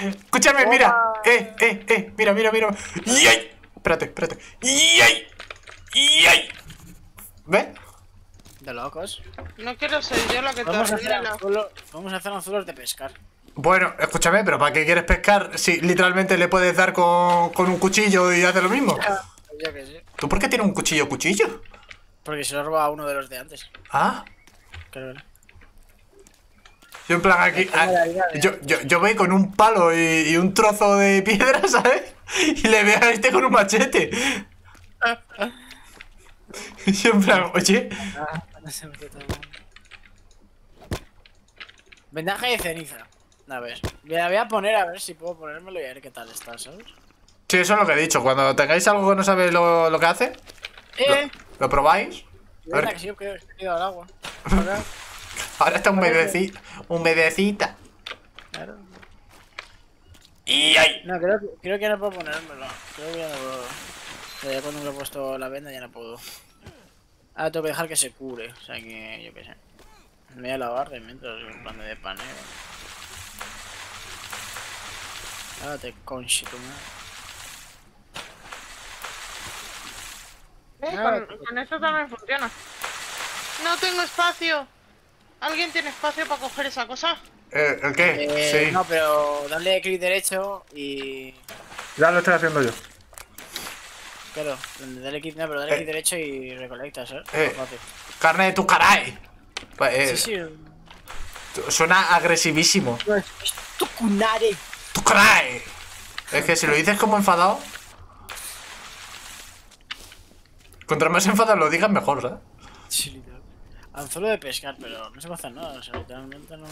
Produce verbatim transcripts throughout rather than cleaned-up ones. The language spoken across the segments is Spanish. Escúchame, oh, mira. Eh, eh, eh. Mira, mira, mira. ¡Yay! Espérate, espérate. ¡Yay! ¡Yay! ¿Ves? De locos. No quiero ser yo la que te ordena. Vamos a hacer anzuelos de pescar. Bueno, escúchame, pero ¿para qué quieres pescar si literalmente le puedes dar con, con un cuchillo y hace lo mismo? Ya, ya que sí. ¿Tú por qué tienes un cuchillo cuchillo? Porque se lo roba a uno de los de antes. Ah. Creo que... Yo en plan aquí... Ah, yo, yo, yo voy con un palo y, y un trozo de piedra, ¿sabes? Y le veo a este con un machete. Y yo en plan, oye... Vendaje de ceniza. A ver, me la voy a poner a ver si puedo ponérmelo y a ver qué tal está, ¿sabes? Sí, eso es lo que he dicho. Cuando tengáis algo que no sabéis lo, lo que hace... Eh. Lo, ¿Lo probáis? A ver. Que sí, que he ido al agua. Ahora... Ahora está un bebecita. Un bebecita. Claro. Y ay. No, creo, creo que ya no puedo ponérmelo. Creo que ya no puedo. Pero ya cuando me he puesto la venda ya no puedo. Ahora tengo que dejar que se cure. O sea que yo qué sé. Me voy a lavar de mientras un pan de paneo. Ahora te conchito, ¿no? Eh, con, con eso también funciona. No tengo espacio. ¿Alguien tiene espacio para coger esa cosa? Eh, ¿El qué? Eh, sí. No, pero dale clic derecho y... Ya lo estoy haciendo yo. Claro, dale clic, no, pero dale eh. clic derecho y recolectas, ¿eh? eh. ¡Carne de tu caray! Eh, sí, sí. Suena agresivísimo. No, es tu cunare. ¡Tu caray! Es que si lo dices como enfadado... Contra más enfadado lo digas mejor, ¿sabes? Sí, literal. Anzuelo de pescar, pero no se va a hacer nada, o sea, literalmente no...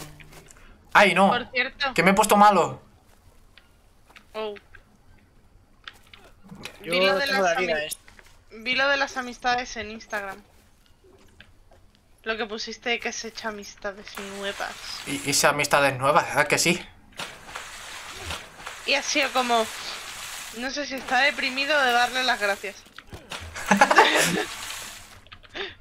¡Ay, no! Por cierto... Que me he puesto malo. Oh. Yo vi, lo de las am... este. vi lo de las amistades en Instagram. Lo que pusiste que has hecho amistades nuevas. Y hice amistades nuevas, ¿verdad que sí? Y ha sido como... No sé si está deprimido de darle las gracias.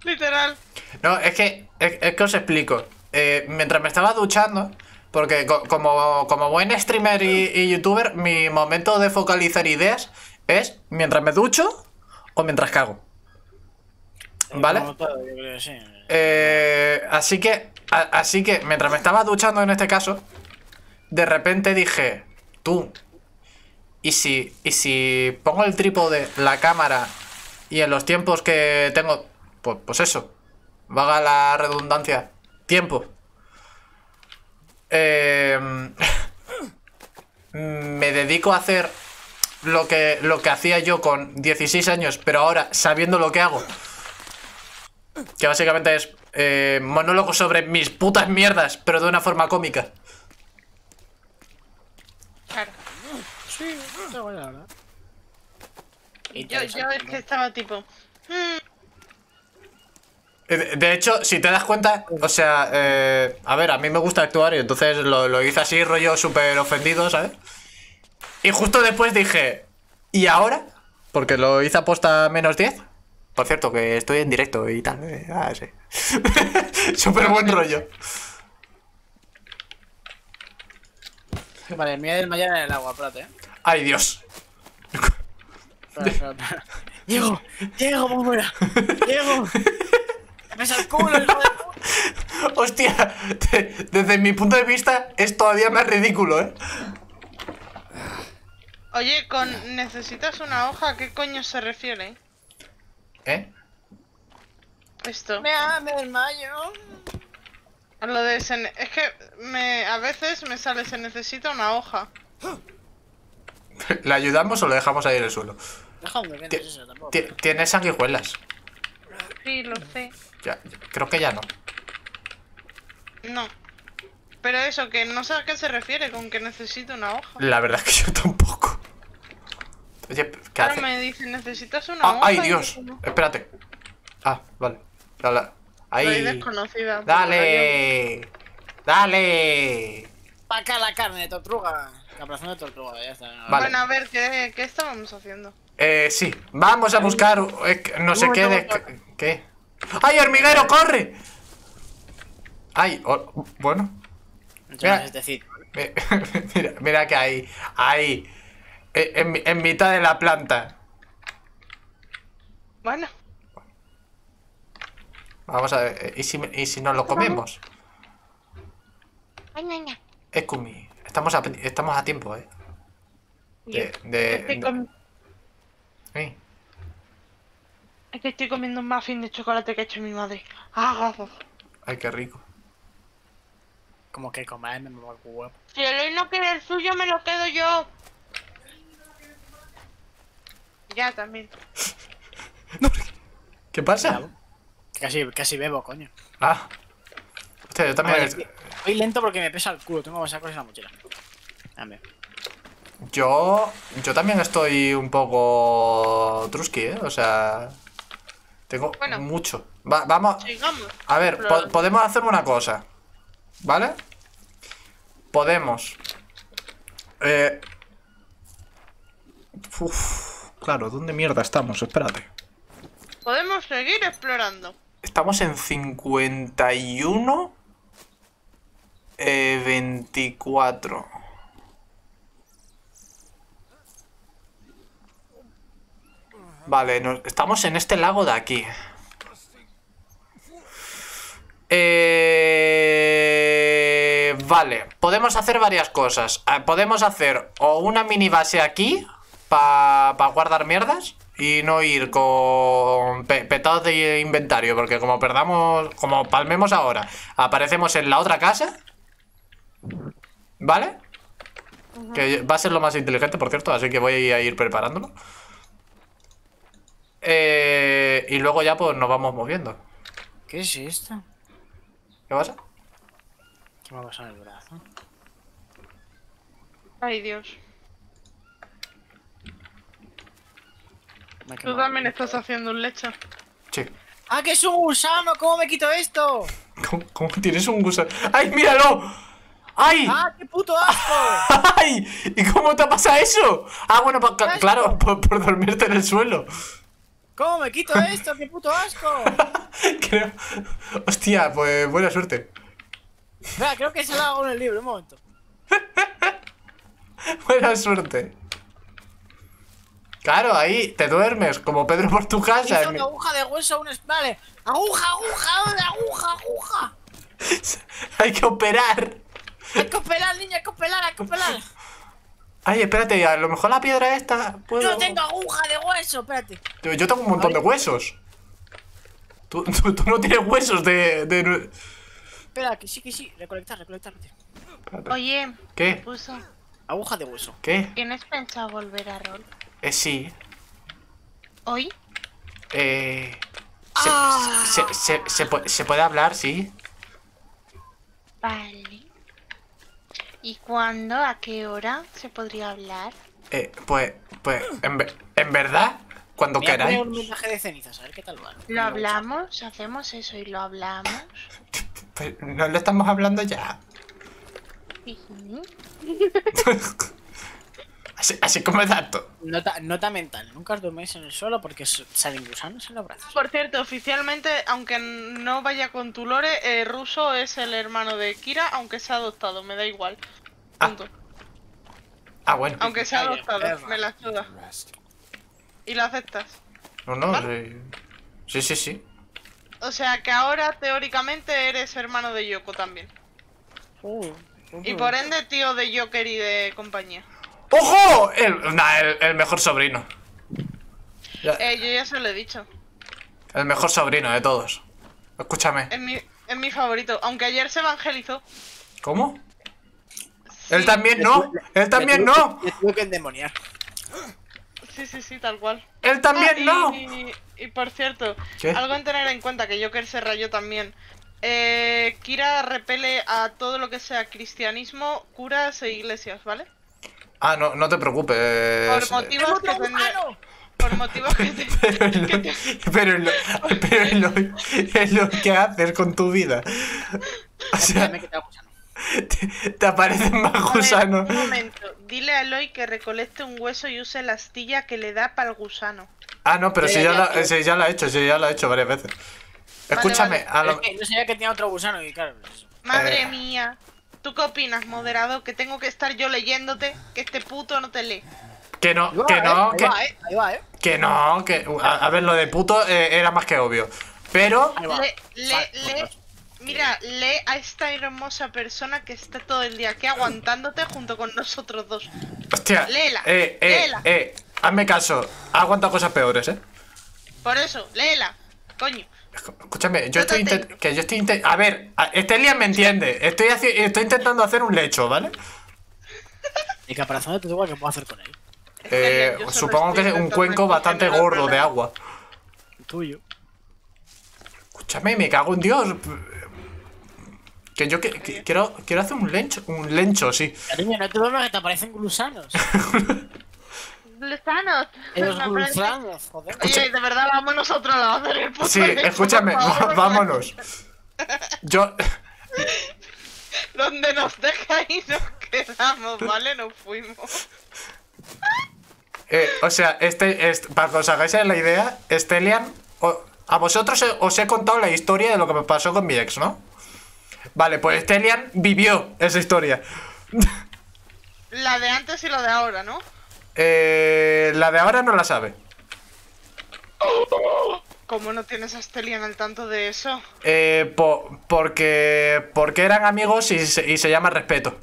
Literal. No, es que, es, es que os explico. Eh, mientras me estaba duchando, porque co como, como buen streamer y, y youtuber, mi momento de focalizar ideas es mientras me ducho o mientras cago. ¿Vale? Eh, así que, a, así que mientras me estaba duchando en este caso, de repente dije, tú, ¿y si, y si pongo el trípode, la cámara y en los tiempos que tengo, pues, pues eso. Vaga la redundancia. Tiempo. Eh, me dedico a hacer lo que, lo que hacía yo con dieciséis años, pero ahora sabiendo lo que hago. Que básicamente es eh, monólogo sobre mis putas mierdas, pero de una forma cómica. Claro. Sí, está buena, ¿verdad? Yo, yo es que estaba tipo... Mm. De hecho, si te das cuenta, o sea, eh, a ver, a mí me gusta actuar y entonces lo, lo hice así, rollo súper ofendido, ¿sabes? Y justo después dije, ¿y ahora? Porque lo hice a posta menos diez. Por cierto, que estoy en directo y tal. Eh, ah, sí. Súper buen rollo. Vale, me voy a desmayar en el agua, espérate, ¿eh? ¡Ay, Dios! Espera, espera, espera. ¡Diego! ¡Diego, por fuera! ¡Diego! ¡Me salcó el hijo de puta! Hostia, te, desde mi punto de vista es todavía más ridículo, ¿eh? Oye, con necesitas una hoja, ¿a qué coño se refiere? ¿Eh? Esto. Me, me desmayo. Lo de se, es que me, a veces me sale, se necesita una hoja. ¿La ayudamos o lo dejamos ahí en el suelo? Déjame, que no es eso, tampoco. Tienes sanguijuelas. Sí, lo sé. Ya, creo que ya no. No. Pero eso, que no sé a qué se refiere con que necesito una hoja. La verdad es que yo tampoco. Oye, ¿qué Pero hace? me dice, necesitas una ah, hoja. ¡Ay, Dios! No. Espérate. Ah, vale. Dale. Ahí. Soy desconocida. ¡Dale! ¡Dale! Pa' acá la carne de tortuga. La plaza de tortuga, ya está. Vale. Bueno, a ver, ¿qué, qué estábamos haciendo? Eh, sí. Vamos a buscar... Eh, no sé qué de... ¿Qué? ¡Ay, hormiguero, corre! ¡Ay! Oh, bueno. Mira, es decir, Mira, mira que ahí, ahí, en, en mitad de la planta. Bueno. Vamos a ver, ¿y si, y si nos lo comemos? Ay, niña. Escumi, estamos a, estamos a tiempo, ¿eh? De, de, estoy com... de... ¿Eh? Es que estoy comiendo un muffin de chocolate que ha hecho mi madre. Ah, ay, qué rico. Como que comerme, me va el huevo. Si Eloy no quiere el suyo, me lo quedo yo. Ya, también. No, ¿qué pasa? Casi, casi bebo, coño. Ah. Hostia, yo también... Voy es... lento porque me pesa el culo. Tengo que sacar esa mochila. Dame. Yo... Yo también estoy un poco... Trusky, ¿eh? O sea... Tengo bueno, mucho. Va, vamos... Sigamos. A ver, pero... po podemos hacer una cosa. ¿Vale? Podemos... Eh... Uf, claro, ¿dónde mierda estamos? Espérate. Podemos seguir explorando. Estamos en cincuenta y uno... Eh, veinticuatro... Vale, nos, estamos en este lago de aquí. Eh, vale, podemos hacer varias cosas. Eh, podemos hacer o una mini base aquí para pa guardar mierdas y no ir con pe, petados de inventario, porque como perdamos, como palmemos ahora, aparecemos en la otra casa. ¿Vale? Uh-huh. Que va a ser lo más inteligente, por cierto, así que voy a ir preparándolo. Eh, y luego ya pues nos vamos moviendo. ¿Qué es esto? ¿Qué pasa? ¿Qué me ha pasado en el brazo? Ay, Dios. Tú también estás haciendo un lecho. Sí. ¡Ah, que es un gusano! ¿Cómo me quito esto? ¿Cómo, cómo tienes un gusano? ¡Ay, míralo! ¡Ay! ¡Ah, qué puto asco! ¡Ay! ¿Y cómo te pasa eso? Ah, bueno, por, claro, por, por dormirte en el suelo. ¿Cómo me quito esto? ¡Qué puto asco! Creo... Hostia, pues buena suerte. Mira, creo que se lo hago en el libro, un momento. Buena suerte. Claro, ahí te duermes, como Pedro por tu casa. Hizo una aguja de hueso, un... Vale, aguja, aguja, aguja, aguja. Hay que operar. Hay que operar, niña, hay que operar, hay que operar. Ay, espérate, a lo mejor la piedra esta... ¿puedo? Yo tengo aguja de hueso, espérate. Yo tengo un montón de huesos. Tú, tú, tú no tienes huesos de... de... Espera, que sí, que sí. Recolectar, recolectar. Oye, ¿qué? Puso... Aguja de hueso. ¿Qué? ¿Tienes pensado volver a rol? Eh, sí. ¿Hoy? Eh... Se, ah. se, se, se, se, se puede hablar, sí. Vale. ¿Y cuándo? ¿A qué hora se podría hablar? Eh, pues, pues, en, ve en verdad, cuando voy queráis. A poner un mensaje de cenizas, a ver qué tal va. ¿Lo hablamos? ¿Hacemos eso y lo hablamos? Pues no lo estamos hablando ya. así, así como el dato. Nota, nota mental, nunca os dorméis en el suelo porque salen gusanos en los brazos. Por cierto, oficialmente, aunque no vaya con tu lore, eh, Russo es el hermano de Kira, aunque se ha adoptado, me da igual. Ah. ah, bueno. Aunque se ha adoptado, me la ayuda. ¿Y la aceptas? No, no, ¿vale? Sí, sí, sí. O sea que ahora, teóricamente, eres hermano de Yoko también. Oh, oh, y por ende, tío de Joker y de compañía. ¡Ojo! El, nah, el, el mejor sobrino. Ya. Eh, yo ya se lo he dicho. El mejor sobrino de todos. Escúchame. Es mi, es mi favorito, aunque ayer se evangelizó. ¿Cómo? Sí. Él también no. Él también no. Me tuve que endemoniar. Sí, sí, sí, tal cual. Él también ah, y, no. Y, y, y por cierto, ¿qué? Algo en tener en cuenta que Joker se rayó también. Eh, Kira repele a todo lo que sea cristianismo, curas e iglesias, ¿vale? Ah, no, no te preocupes. Por motivos que tendré... Por motivos que te... pero es lo, pero es lo, es lo que haces con tu vida. O sea, te, te aparecen más gusanos. Un momento, dile a Eloy que recolecte un hueso y use la astilla que le da para el gusano. Ah, no, pero si ya, la, si ya lo ha hecho, si ya lo ha hecho varias veces. Escúchame. Vale, vale. A lo... es que no sabía que tenía otro gusano y claro. Madre eh... mía. ¿Tú qué opinas, moderador? ¿Que tengo que estar yo leyéndote? ¿Que este puto no te lee? Que no, va, que no, eh, que, va, eh, va, eh. que no, que... A, a ver, lo de puto eh, era más que obvio. Pero... Le, le, le, mira, lee a esta hermosa persona que está todo el día aquí aguantándote junto con nosotros dos. Hostia. Léela, eh, eh, léela. Eh, hazme caso, ha aguantado cosas peores, ¿eh? Por eso, léela, coño. Escúchame, yo estoy intentando... Que yo estoy intentando... A ver, Estelia me entiende. Estoy, estoy intentando hacer un lecho, ¿vale? Y Caparazón, te digo que puedo hacer con él. Eh, Estelia, supongo que es un cuenco bastante gordo de agua. Tuyo. Escúchame, me cago en Dios. Que yo que, que, quiero, quiero hacer un lencho, un lencho, sí. Cariño, no te duermas que te aparecen gusanos. Glusanos. Los glusanos, joder. Oye, de verdad, vamos nosotros a hacer el puto. Sí, lecho, escúchame, vámonos. Yo... Donde nos dejáis nos quedamos, ¿vale? Nos fuimos. Eh, o sea, este, este, para que os hagáis la idea, Estelian, o, a vosotros os, os he contado la historia de lo que me pasó con mi ex, ¿no? Vale, pues Estelian vivió esa historia. La de antes y la de ahora, ¿no? Eh, la de ahora no la sabe. ¿Cómo no tienes a Estelian al tanto de eso? Eh, po porque, porque eran amigos y se, y se llama respeto.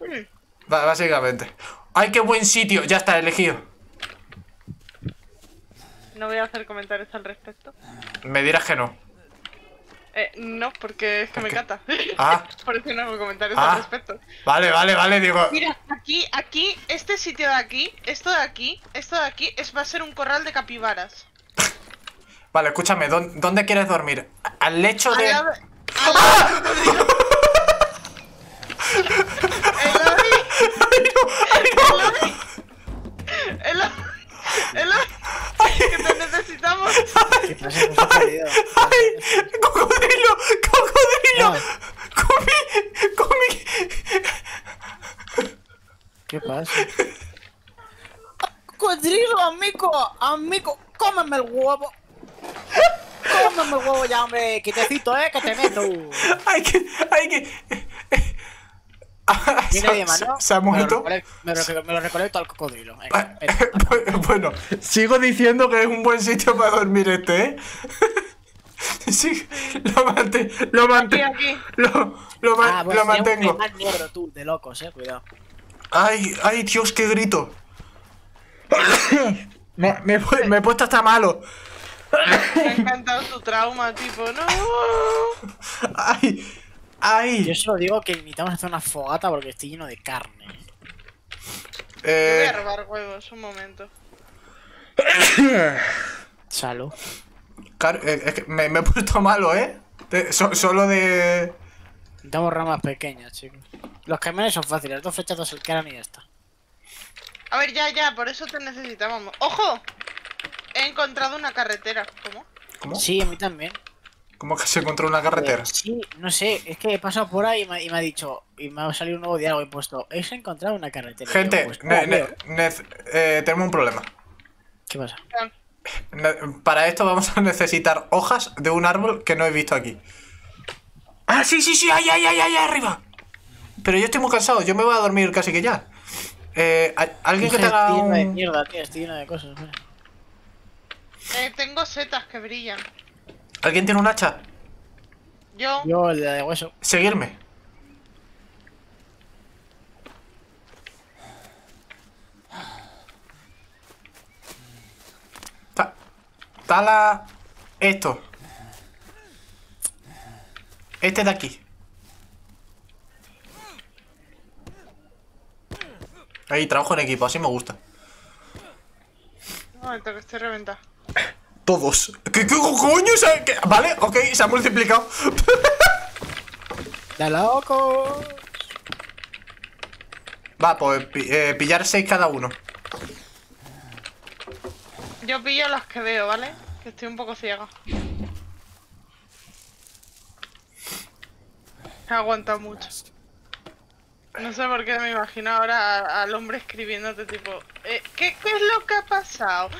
B básicamente. ¡Ay, qué buen sitio! Ya está, elegido. No voy a hacer comentarios al respecto. Me dirás que no. Eh, no, porque es que me cata. Ah. Por eso no hago comentarios ah. al respecto. Vale, vale, vale, digo... Mira, aquí, aquí, este sitio de aquí, esto de aquí, esto de aquí, es, va a ser un corral de capibaras. Vale, escúchame, ¿dó ¿dónde quieres dormir? Al lecho de... Al El lobby. El lobby. El lobby. El lobby. Que te necesitamos. Ay, ay, ay. Cocodrilo. Cocodrilo. Comí. Comí. ¿Qué pasa? Cocodrilo, amigo. Amigo. Cómeme el huevo. Cómeme el huevo ya, hombre. Quitecito, eh. Que te meto. Ay, que. Ay, que. ¿Se, se, se ha muerto? Me lo, me, lo, me lo recolecto al cocodrilo. Venga, venga. Bueno, sigo diciendo que es un buen sitio para dormir este, ¿eh? Sí, lo, mante, lo, mante, aquí, aquí. lo, lo, ah, bueno, lo mantengo. Un negro, tú, de locos, eh, cuidado. Ay, ay, Dios, qué grito. me, me, me he puesto hasta malo. Me ha encantado tu trauma, tipo, no. Ay. Ay. Yo solo digo que invitamos a hacer una fogata porque estoy lleno de carne. Eh... Voy a robar huevos, un momento. Chalo. Car eh, es que me, me he puesto malo, ¿eh? De, so solo de... Damos ramas pequeñas, chicos. Los camiones son fáciles, dos flechas, dos el que eran y ya está. A ver, ya, ya, por eso te necesitábamos. ¡Ojo! He encontrado una carretera. ¿Cómo? ¿Cómo? Sí, a mí también. ¿Cómo que se encontró una carretera? Sí, no sé, es que he pasado por ahí y me, y me ha dicho, y me ha salido un nuevo diálogo y he puesto, he encontrado una carretera. Gente, pues, ne, ne, ne, eh, tenemos un problema. ¿Qué pasa? Para esto vamos a necesitar hojas de un árbol que no he visto aquí. ¡Ah, sí, sí, sí! ¡Ay, ay, ay, ay! ¡Arriba! Pero yo estoy muy cansado, yo me voy a dormir casi que ya. Eh, ¿Alguien que tenga un...? Estoy lleno de mierda, tío, estoy lleno de cosas. Mira. Eh, tengo setas que brillan. ¿Alguien tiene un hacha? Yo. Yo, el de hueso. Seguirme. Ta tala esto. Este de aquí. Ahí, trabajo en equipo, así me gusta. Un momento, que estoy reventada. Todos. ¿Qué, qué coño? Se, qué, vale, ok, se ha multiplicado. ¡De loco! Va, pues eh, pillar seis cada uno. Yo pillo las que veo, ¿vale? Que estoy un poco ciega. He aguantado mucho. No sé por qué me imagino ahora al hombre escribiéndote tipo... Eh, ¿qué, ¿Qué es lo que ha pasado?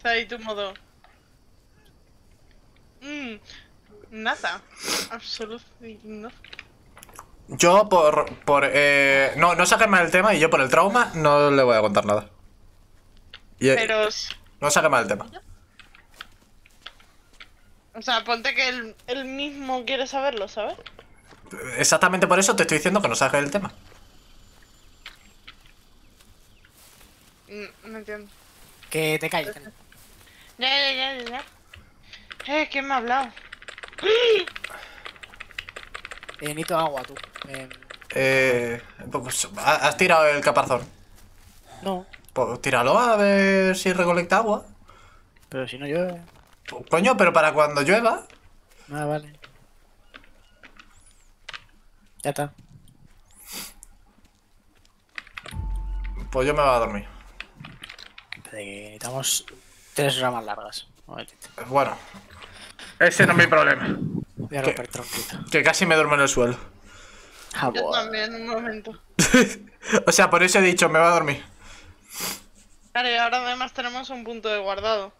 Está ahí tu modo. Mm, nada. Absolutamente no. Yo por... por eh, no, no saques más el tema y yo por el trauma no le voy a contar nada. Y, pero... No saques más el tema. O sea, ponte que él, él mismo quiere saberlo, ¿sabes? Exactamente por eso te estoy diciendo que no saques el tema. No, no entiendo. Que te calles. Ya, ya, ya, ya. Eh, ¿quién me ha hablado? Eh, necesito agua, tú. Eh... eh... Pues, ¿has tirado el caparazón? No. Pues tíralo a ver si recolecta agua. Pero si no llueve... Pues, coño, pero para cuando llueva... Ah, vale. Ya está. Pues yo me voy a dormir. Necesitamos tres ramas largas. Bueno. Ese no es mi problema. Voy a romper tronquita. Que casi me duermo en el suelo. Ah, yo también, un momento. O sea, por eso he dicho, me voy a dormir. Claro, y ahora además tenemos un punto de guardado.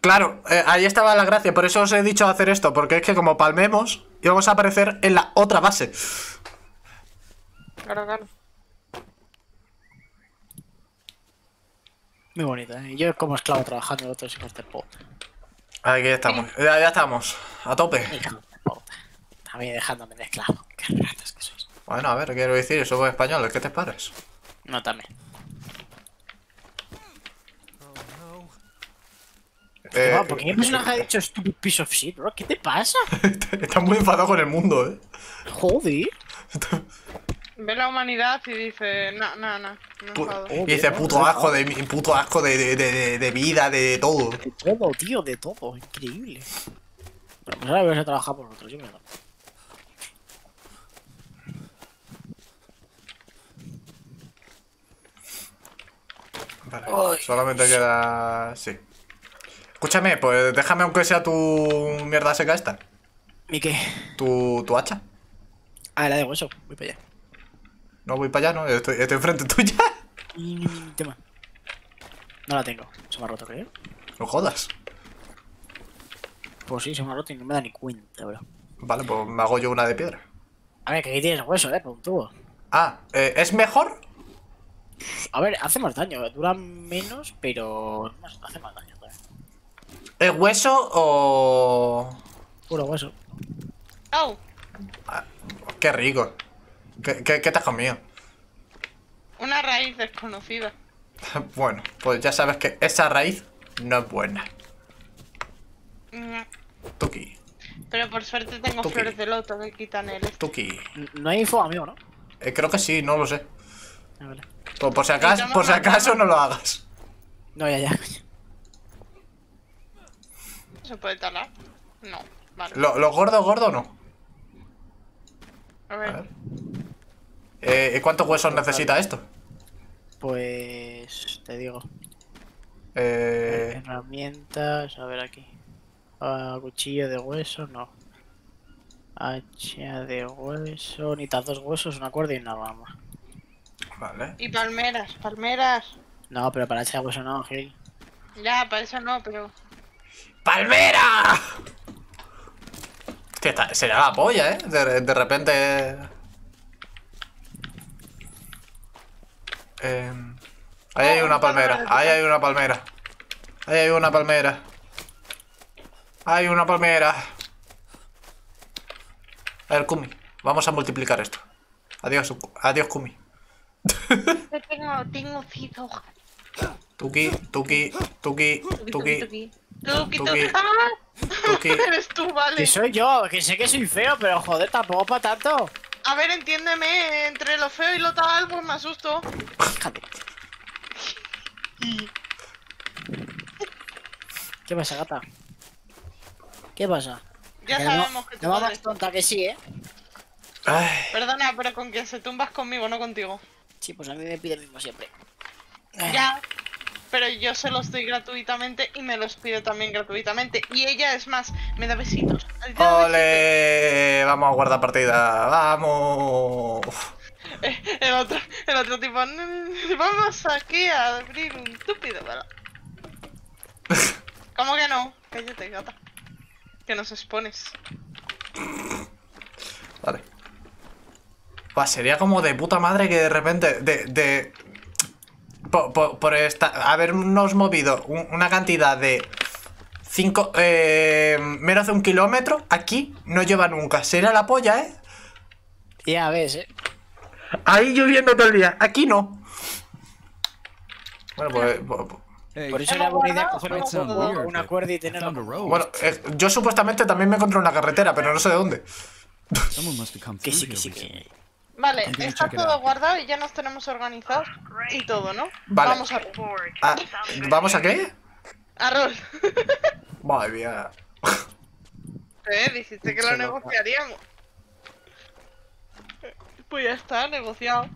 Claro, eh, ahí estaba la gracia. Por eso os he dicho hacer esto. Porque es que como palmemos, íbamos a aparecer en la otra base. Claro, claro. Muy bonita, ¿eh? Yo como esclavo trabajando en otros hijos de puta. Aquí ya estamos, ya, ya estamos, a tope. Hijos de puta, también dejándome de esclavo, qué ratas que sois. Bueno, a ver, quiero decir, somos españoles, ¿qué te pares? No, también. Oh, no. Eh, no, ¿por qué mi personaje ha dicho stupid piece of shit, bro? ¿Qué te pasa? Estás muy enfadado con el mundo, ¿eh? Joder. Ve la humanidad y dice, no, no, no, no y dice, puto asco de, puto asco de, de, de, de vida, de todo. De todo, tío, de todo, increíble. Pero pues ahora vais a trabajar por nosotros, yo me lo... Vale, ay, solamente Dios. Queda... sí. Escúchame, pues déjame aunque sea tu mierda seca esta. ¿Y qué? Tu, tu hacha. Ah, la de hueso, voy para allá. No voy para allá, no, estoy, estoy enfrente tuya. Toma. No la tengo, se me ha roto, creo. No jodas. Pues sí, se me ha roto y no me da ni cuenta, bro. Vale, pues me hago yo una de piedra. A ver, que aquí tienes hueso, eh, por un tubo. Ah, eh, ¿es mejor? A ver, hace más daño, dura menos, pero hace más daño, ¿verdad? ¿Es hueso o...? Puro hueso. ¡Au! Ah, qué rico. ¿Qué, qué, ¿Qué te has comido? Una raíz desconocida. Bueno, pues ya sabes que esa raíz no es buena. Mm. Tuki. Pero por suerte tengo Tuki. Flores de loto que quitan el... Tuki. No hay info, amigo, ¿no? Eh, creo que sí, no lo sé. Ah, vale. Pues por si acaso, por si acaso no lo hagas. No, ya, ya, coño. ¿Se puede talar? No, vale. ¿Lo, lo gordo, gordo no? A ver. A ver. Eh, ¿cuántos huesos necesita esto? Pues... te digo. Eh... Herramientas... a ver aquí. Uh, cuchillo de hueso, no. Hacha de hueso... necesitas dos huesos, una cuerda y una rama. Vale. Y palmeras, palmeras. No, pero para hacha de hueso no, Gil. Ya, para eso no, pero... ¡Palmera! Hostia, está... será la polla, ¿eh? De, de repente... Eh, ahí hay una palmera, ahí hay una palmera. Ahí hay una palmera. Hay una palmera. A ver, Kumi, vamos a multiplicar esto. Adiós, adiós Kumi. Tengo, tengo cito hojas. Tuki, tuki, tuki, tuki. Tuki, tuki, tuki. Eres tú, vale. Que soy yo, que sé que soy feo, pero joder, tampoco para tanto. A ver, entiéndeme, entre lo feo y lo tal, pues me asusto. Fíjate. ¿Qué pasa, gata? ¿Qué pasa? Ya que sabemos no, que tú no eres tonta, que sí, ¿eh? Ay. Perdona, pero con que se tumbas conmigo, no contigo. Sí, pues a mí me pide el mismo siempre. Ya, pero yo se los doy gratuitamente y me los pido también gratuitamente. Y ella, es más, me da besitos. ¡Ole! Vamos a guardar partida. ¡Vamos! El otro, el otro tipo... Vamos aquí a abrir un túpido, ¿verdad? ¿Cómo que no? Cállate, gata. Que nos expones. Vale. Va, sería como de puta madre que de repente... De... de por, por, por esta, habernos movido un, una cantidad de... Cinco... Eh, menos de un kilómetro. Aquí no lleva nunca. Será la polla, ¿eh? Ya ves, ¿eh? Ahí lloviendo todo el día. Aquí no. Bueno, pues... pues Por eso era buena idea coger una cuerda y tenerla. Bueno, eh, yo supuestamente también me encontré una carretera, pero no sé de dónde. Que sí, que sí, que... Vale, está todo guardado y ya nos tenemos organizados y todo, ¿no? Vale. Vamos a... ¿A ¿Vamos a qué? A rol. Madre mía. ¿Eh? Dijiste que lo negociaríamos. Pues ya está, negociado.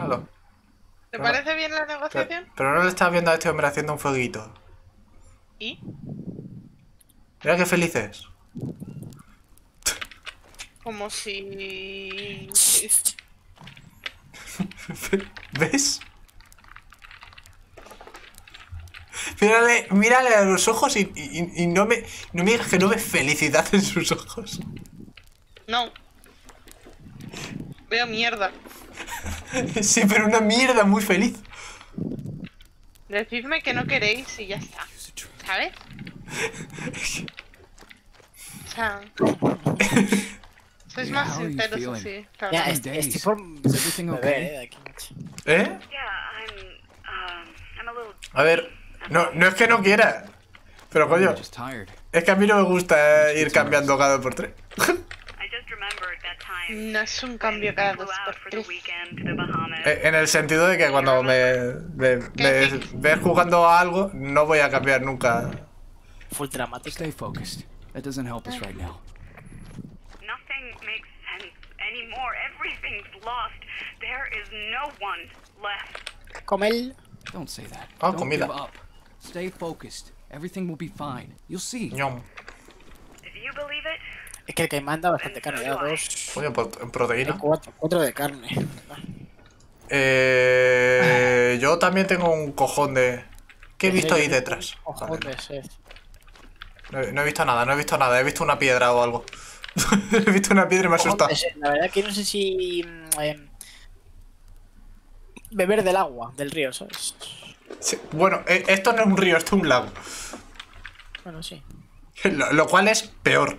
Halo. ¿Te parece pero, bien la negociación? Pero, pero no le estás viendo a este hombre haciendo un fueguito. ¿Y? Mira qué felices. Como si... ¿Ves? Mírale, mírale a los ojos y, y, y no me no me digas que no ves felicidad en sus ojos. No. Veo mierda. Sí, pero una mierda muy feliz. Decidme que no queréis y ya está, ¿sabes? O sea, sois más sinceros así, claro. Ya, este, este form... ¿Eh? ¿Eh? A ver, no, no es que no quiera, pero coño, es que a mí no me gusta ir cambiando cada por tres. No es un cambio cada dos por tres. En el sentido de que cuando me, me, me ves jugando a algo, no voy a cambiar nunca. Full dramático. Stay focused. That doesn't help us right now. Nothing makes sense anymore. Everything's lost. There is no one left. Comel. Don't say that. Ah, don't comida. Give up. Stay focused. Everything will be fine. You'll see. Yum. If you believe it. Es que el que manda bastante carne, ya dos. Oye, en proteína. Cuatro, cuatro de carne. Eh, yo también tengo un cojón de... ¿Qué he visto ahí detrás? Cojones, eh. No, no he visto nada, no he visto nada. He visto una piedra o algo. He visto una piedra y me ha asustado. La verdad que no sé si... Eh, beber del agua, del río, ¿sabes? Sí. Bueno, eh, esto no es un río, esto es un lago. Bueno, sí. Lo, lo cual es peor.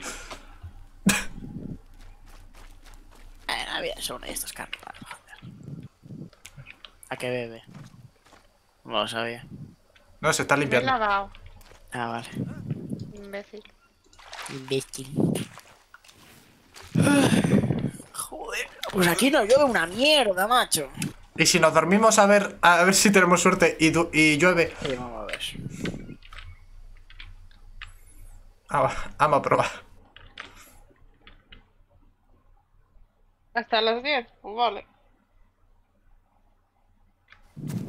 Son estos carros. ¿A qué bebe? No lo sabía. No, se está limpiando. Ah, vale. Imbécil. Imbécil. Joder. Pues aquí no llueve una mierda, macho. Y si nos dormimos a ver a ver si tenemos suerte y, y llueve. Sí, vamos a ver. Ah, va. Vamos a probar. Hasta las diez, pues vale.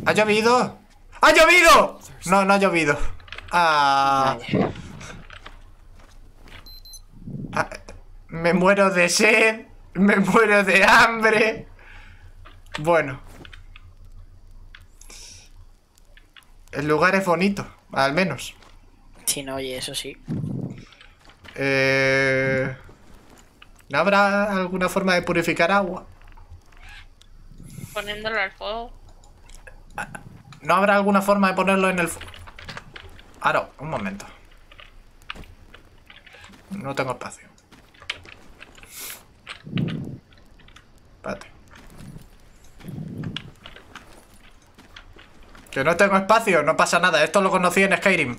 ¿Ha llovido? ¡Ha llovido! No, no ha llovido. Ah, ah, me muero de sed. Me muero de hambre. Bueno. El lugar es bonito, al menos. Si no, oye, eso sí. Eh... ¿No habrá alguna forma de purificar agua? Poniéndolo al fuego. ¿No habrá alguna forma de ponerlo en el fuego? Ah, no, un momento. No tengo espacio. Espérate. Que no tengo espacio, no pasa nada. Esto lo conocí en Skyrim.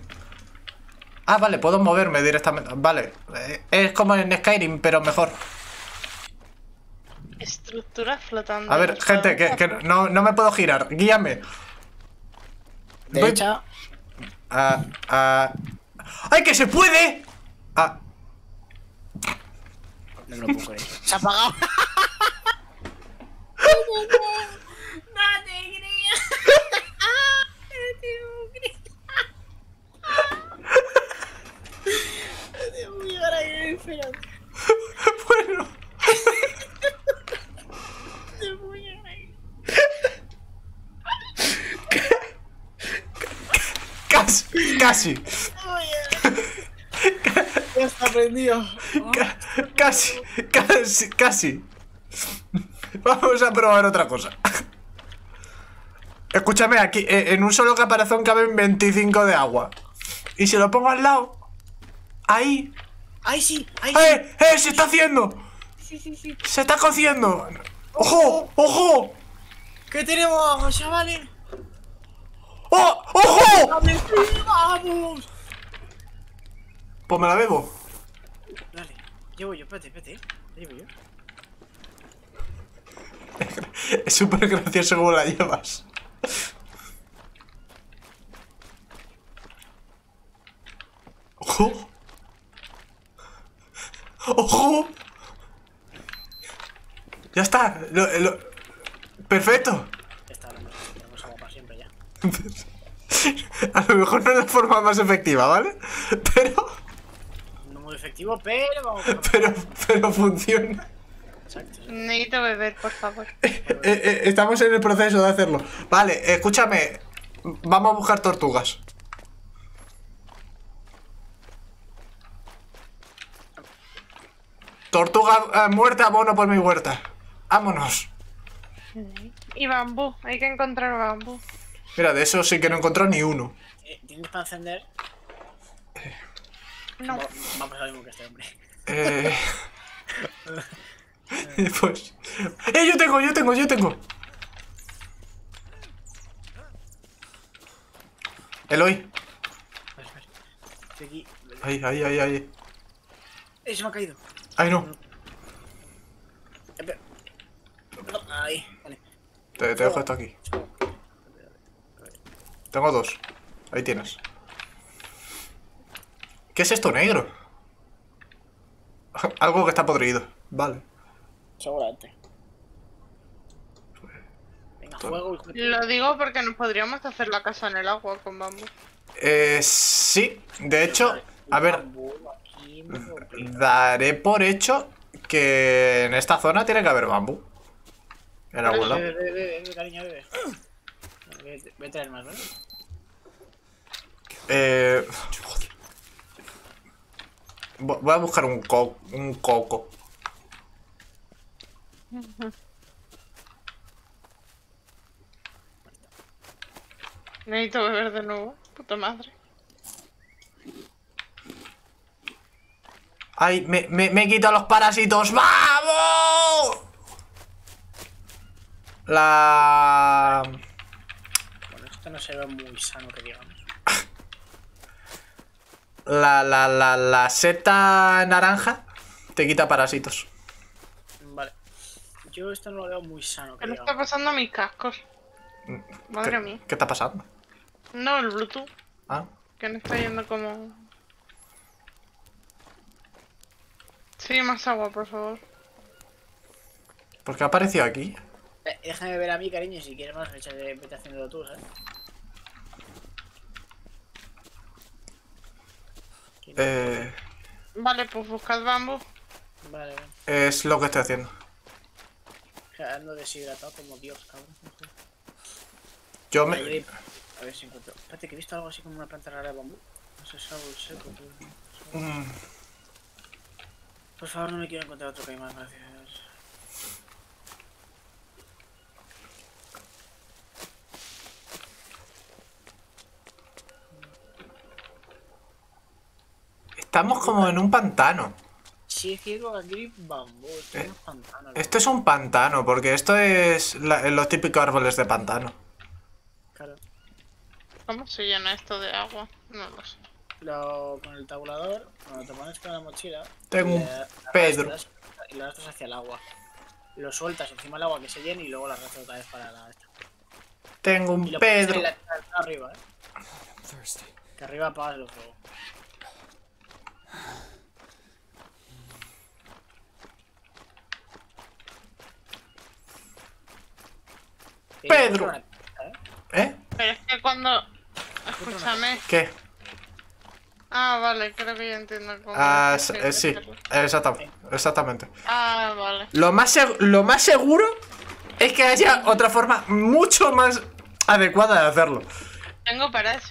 Ah, vale, puedo moverme directamente. Vale, es como en Skyrim, pero mejor. Estructuras flotando. A ver, gente, que, que no, no me puedo girar. Guíame. Derecha. Ah, ah. ¡Ay, que se puede! Ah. No me lo puedo creer. Se ha apagado. No te creía. Bueno. Casi. Casi. Ya está prendido. Casi. Casi. Casi. Vamos a probar otra cosa. Escúchame, aquí en un solo caparazón caben veinticinco de agua. Y si lo pongo al lado. Ahí. Ahí sí. Ahí ¡Eh! Sí. ¡Eh! ¡Se está haciendo! Sí, sí, sí. ¡Se está cociendo! ¡Ojo! ¡Ojo! ¿Qué tenemos, chavales? ¡Oh! ¡Ojo! ¡Vamos! Pues me la bebo. Dale, llevo yo, espérate, espérate. Llevo yo. Es súper gracioso como la llevas. ¡Ojo! ¡Ojo! Ya está. Lo, lo... Perfecto. Ya está, tenemos agua para siempre ya. A lo mejor no es la forma más efectiva, ¿vale? Pero... No muy efectivo, pero vamos a... Pero, pero funciona. Exacto, exacto. Necesito beber, por favor. eh, eh, Estamos en el proceso de hacerlo. Vale, escúchame. Vamos a buscar tortugas. Tortuga eh, muerta, mono por mi huerta. Vámonos. Y bambú, hay que encontrar bambú. Mira, de eso sí que no encontró ni uno. ¿Tienes para encender? Eh. No. Vamos a lo mismo que este hombre. Eh. Pues. ¡Eh, yo tengo, yo tengo, yo tengo! Eloy. Ahí, ahí, ahí, ahí. Eh, se me ha caído. Ay, no. Ahí, vale. Te, te dejo esto aquí. Tengo dos. Ahí tienes. ¿Qué es esto negro? Algo que está podrido. Vale. Seguramente. Venga, fuego y... Lo digo porque nos podríamos hacer la casa en el agua con bambú. Eh, sí. De hecho, a ver... Daré por hecho que en esta zona tiene que haber bambú. En algún lado. Bebe, bebe, bebe, cariño, bebe. Voy a traer más, ¿vale? Eh... Joder. Voy a buscar un, co un coco. Necesito beber de nuevo, puta madre. ¡Ay! Me, me, me he quitado los parásitos. ¡Vamos! La... Bueno, esto no se ve muy sano que digamos. La, la, la, la seta naranja te quita parásitos. Vale. Yo esto no lo veo muy sano que digamos. ¿Qué está pasando a mis cascos? Madre mía. ¿Qué está pasando? No, el Bluetooth. Ah. Que no está yendo como... Sí, más agua, por favor. ¿Por qué ha aparecido aquí? Eh, déjame ver a mí, cariño, si quieres más, échale, vete haciéndolo tú, ¿sabes? Eh... Vale, pues buscad bambú. Vale, vale. Es lo que estoy haciendo. Ando deshidratado como Dios, cabrón. Yo me... A ver, a ver si encuentro... Espérate, que he visto algo así como una planta rara de bambú. No sé, es algo seco, tú... Mm. Por favor, no me quiero encontrar otro caimán, gracias. Estamos como en un pantano. Sí, es que aquí hay bambú, esto es un pantano. Esto es un pantano, porque esto es la, los típicos árboles de pantano. Claro. ¿Cómo se llena esto de agua? No lo sé. Lo, con el tabulador, cuando te pones con la mochila, tengo un pedro y lo arrastras hacia el agua. Lo sueltas encima del agua que se llene y luego lo arrastras otra vez para la esta. Tengo un pedro. Y lo pones arriba, ¿eh? Que arriba apagas el fuego. Pedro. ¿Eh? Pero es que cuando... Escúchame. ¿Qué? Ah, vale, creo que ya entiendo cómo... Ah, es, eh, sí, exactamente, exactamente. Ah, vale. Lo más, lo más seguro es que haya otra forma mucho más adecuada de hacerlo. Tengo para eso.